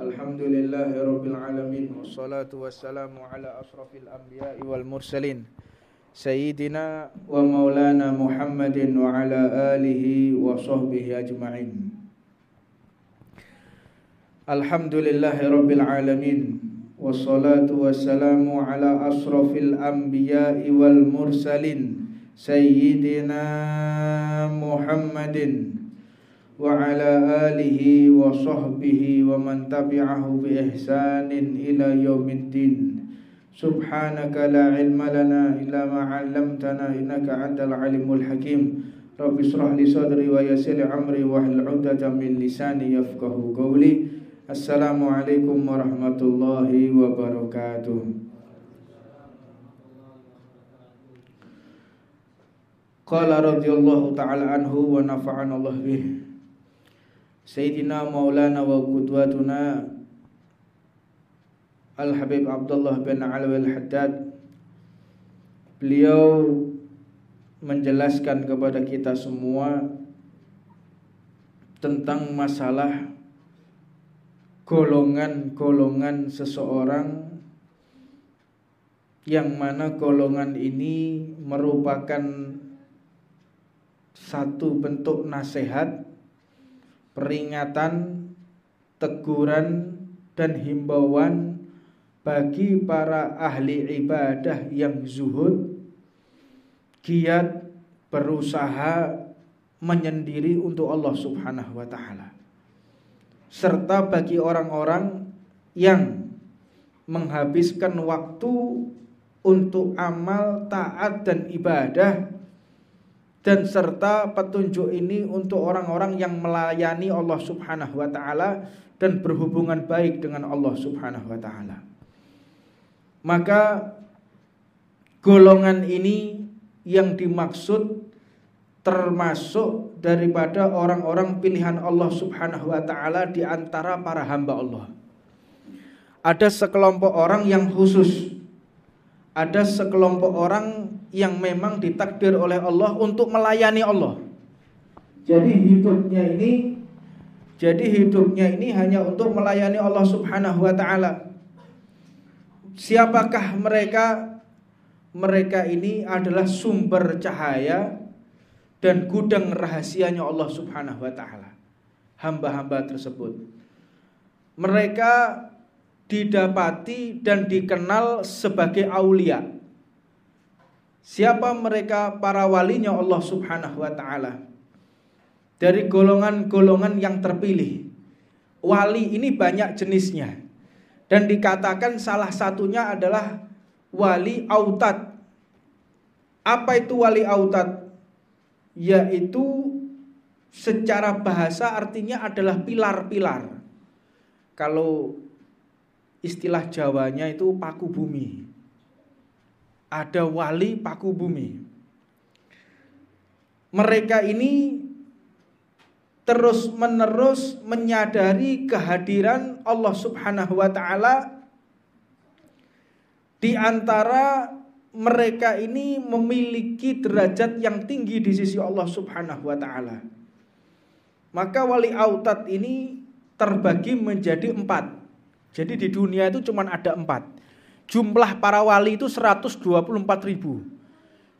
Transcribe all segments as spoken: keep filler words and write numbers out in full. Alhamdulillahi Rabbil Alamin. Wassalatu wassalamu ala ashrafil anbiya'i wal mursalin Sayyidina wa maulana Muhammadin wa ala alihi wa sahbihi ajma'in. Alhamdulillahi Rabbil Alamin. Wassalatu wassalamu ala ashrafil anbiya'i wal mursalin Sayyidina Muhammadin wa ala alihi wa sahbihi wa man tabi'ahu bi ihsanin ila yaumiddin. Subhanaka la ilma lana illa ma 'allamtana innaka antal alimul hakim. Rabbi shrah li sadri wa yassir li amri wahlul 'uqdatam min lisani yafqahu qawli. Assalamu alaikum warahmatullahi wabarakatuh. Qala radhiyallahu ta'ala anhu wa nafa'ana Allah bihi. Sayyidina maulana wa qudwatuna Al-Habib Abdullah bin Alawi Al-Haddad, beliau menjelaskan kepada kita semua tentang masalah golongan-golongan seseorang, yang mana golongan ini merupakan satu bentuk nasihat, peringatan, teguran, dan himbauan bagi para ahli ibadah yang zuhud, giat berusaha menyendiri untuk Allah Subhanahu wa Ta'ala, serta bagi orang-orang yang menghabiskan waktu untuk amal taat dan ibadah, dan serta petunjuk ini untuk orang-orang yang melayani Allah Subhanahu wa Ta'ala dan berhubungan baik dengan Allah Subhanahu wa Ta'ala. Maka golongan ini yang dimaksud termasuk daripada orang-orang pilihan Allah Subhanahu wa Ta'ala di antara para hamba Allah. Ada sekelompok orang yang khusus, ada sekelompok orang yang memang ditakdir oleh Allah untuk melayani Allah. Jadi hidupnya ini Jadi hidupnya ini hanya untuk melayani Allah Subhanahu wa Ta'ala. Siapakah mereka? Mereka ini adalah sumber cahaya dan gudang rahasianya Allah Subhanahu wa Ta'ala. Hamba-hamba tersebut, mereka didapati dan dikenal sebagai aulia. Siapa mereka? Para walinya Allah Subhanahu wa Ta'ala, dari golongan-golongan yang terpilih. Wali ini banyak jenisnya, dan dikatakan salah satunya adalah wali autad. Apa itu wali autad? Yaitu secara bahasa artinya adalah pilar-pilar. Kalau istilah Jawanya itu paku bumi. Ada wali paku bumi. Mereka ini terus-menerus menyadari kehadiran Allah Subhanahu wa Ta'ala. Di antara mereka ini memiliki derajat yang tinggi di sisi Allah Subhanahu wa Ta'ala. Maka wali autad ini terbagi menjadi empat. Jadi di dunia itu cuma ada empat. Jumlah para wali itu seratus dua puluh empat ribu,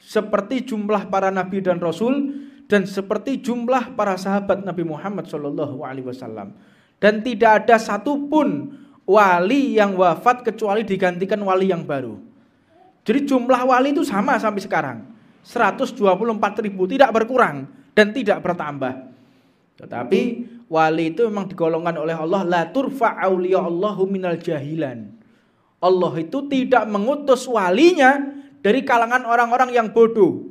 seperti jumlah para nabi dan rasul, dan seperti jumlah para sahabat Nabi Muhammad shallallahu alaihi wasallam. Dan tidak ada satupun wali yang wafat kecuali digantikan wali yang baru. Jadi jumlah wali itu sama sampai sekarang, seratus dua puluh empat ribu, tidak berkurang dan tidak bertambah. Tetapi wali itu memang digolongkan oleh Allah, la turfa auliya Allahu minal jahilan. Allah itu tidak mengutus walinya dari kalangan orang-orang yang bodoh,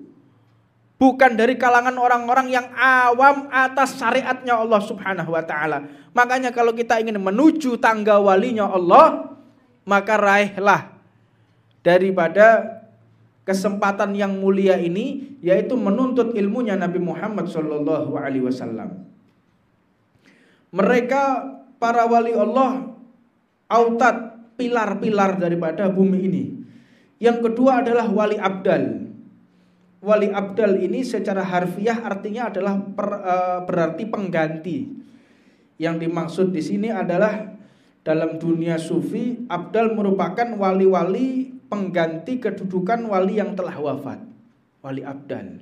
bukan dari kalangan orang-orang yang awam atas syariatnya Allah Subhanahu wa Ta'ala. Makanya kalau kita ingin menuju tangga walinya Allah, maka raihlah daripada kesempatan yang mulia ini, yaitu menuntut ilmunya Nabi Muhammad shallallahu alaihi wasallam. Mereka para wali Allah autad, pilar-pilar daripada bumi ini. Yang kedua adalah wali abdal. Wali abdal ini secara harfiah artinya adalah per, berarti pengganti. Yang dimaksud di sini adalah Dalam dunia sufi, abdal merupakan wali-wali pengganti kedudukan wali yang telah wafat, wali abdal.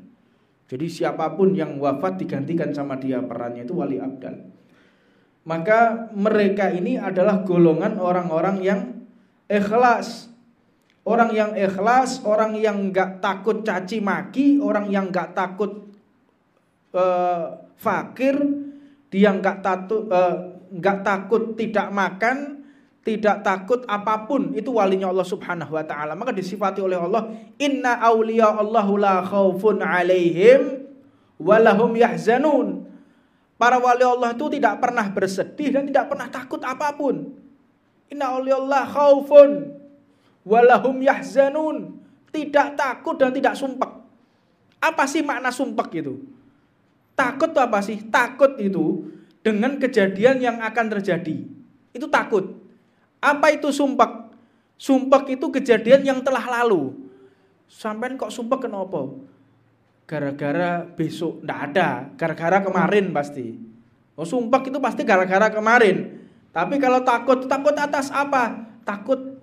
Jadi siapapun yang wafat digantikan sama dia perannya, itu wali abdal. Maka mereka ini adalah golongan orang-orang yang ikhlas. Orang yang ikhlas, orang yang gak takut caci maki, orang yang gak takut uh, fakir, dia gak, tatu, uh, gak takut tidak makan, tidak takut apapun. Itu walinya Allah subhanahu wa ta'ala. Maka disifati oleh Allah, inna awliya Allahu la khawfun alaihim walahum yahzanun. Para wali Allah itu tidak pernah bersedih dan tidak pernah takut apapun. Inna awliya Allah khawfun walahum yahzanun. Tidak takut dan tidak sumpek. Apa sih makna sumpek itu? Takut itu apa sih? Takut itu dengan kejadian yang akan terjadi. Itu takut. Apa itu sumpek? Sumpek itu kejadian yang telah lalu. Sampai kok sumpek kenapa? Gara-gara besok ndak ada, gara-gara kemarin pasti. Oh, sumpek itu pasti gara-gara kemarin. Tapi kalau takut, takut atas apa? Takut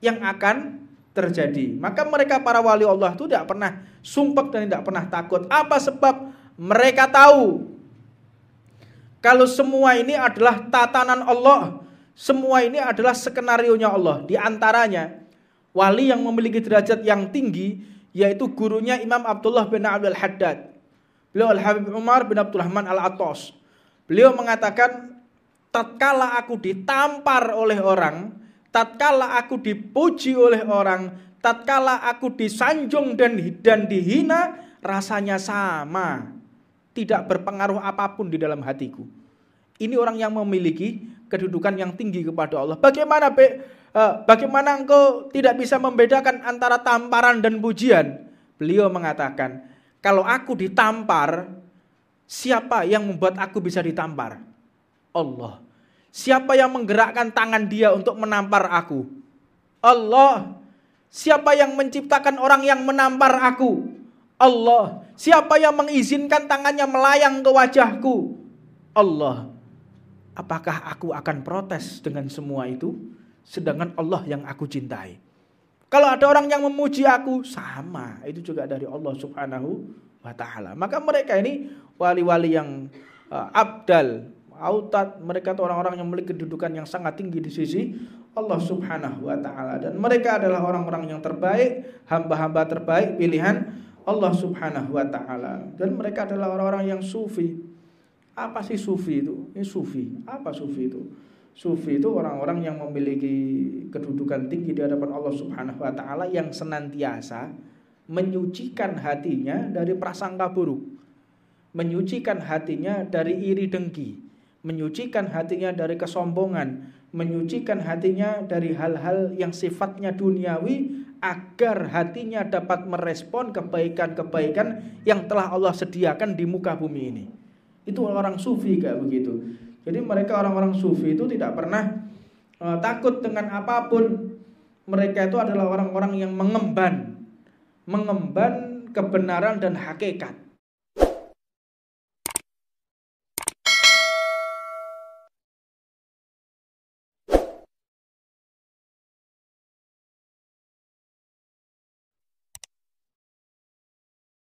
yang akan terjadi. Maka mereka para wali Allah itu tidak pernah sumpek dan tidak pernah takut. Apa sebab? Mereka tahu kalau semua ini adalah tatanan Allah. Semua ini adalah skenario-nya Allah. Di antaranya, wali yang memiliki derajat yang tinggi, yaitu gurunya Imam Abdullah bin Alawi Al-Haddad. Beliau Al-Habib Umar bin Abdul Rahman Al Attas. Beliau mengatakan, tatkala aku ditampar oleh orang, tatkala aku dipuji oleh orang, tatkala aku disanjung dan, dan dihina, rasanya sama. Tidak berpengaruh apapun di dalam hatiku. Ini orang yang memiliki kedudukan yang tinggi kepada Allah. Bagaimana be, uh, bagaimana engkau tidak bisa membedakan antara tamparan dan pujian? Beliau mengatakan, kalau aku ditampar, siapa yang membuat aku bisa ditampar? Allah. Siapa yang menggerakkan tangan dia untuk menampar aku? Allah. Siapa yang menciptakan orang yang menampar aku? Allah. Siapa yang mengizinkan tangannya melayang ke wajahku? Allah. Apakah aku akan protes dengan semua itu? Sedangkan Allah yang aku cintai. Kalau ada orang yang memuji aku, sama. Itu juga dari Allah subhanahu wa ta'ala. Maka mereka ini wali-wali yang uh, abdal, autad. Mereka itu orang-orang yang memiliki kedudukan yang sangat tinggi di sisi Allah subhanahu wa ta'ala. Dan mereka adalah orang-orang yang terbaik, hamba-hamba terbaik, pilihan Allah subhanahu wa ta'ala. Dan mereka adalah orang-orang yang sufi. Apa sih sufi itu? Ini sufi. Apa sufi itu? Sufi itu orang-orang yang memiliki kedudukan tinggi di hadapan Allah subhanahu wa ta'ala, yang senantiasa menyucikan hatinya dari prasangka buruk, menyucikan hatinya dari iri dengki, menyucikan hatinya dari kesombongan, menyucikan hatinya dari hal-hal yang sifatnya duniawi, agar hatinya dapat merespon kebaikan-kebaikan yang telah Allah sediakan di muka bumi ini. Itu orang sufi kayak begitu. Jadi mereka orang-orang sufi itu tidak pernah uh, takut dengan apapun. Mereka itu adalah orang-orang yang mengemban, mengemban kebenaran dan hakikat.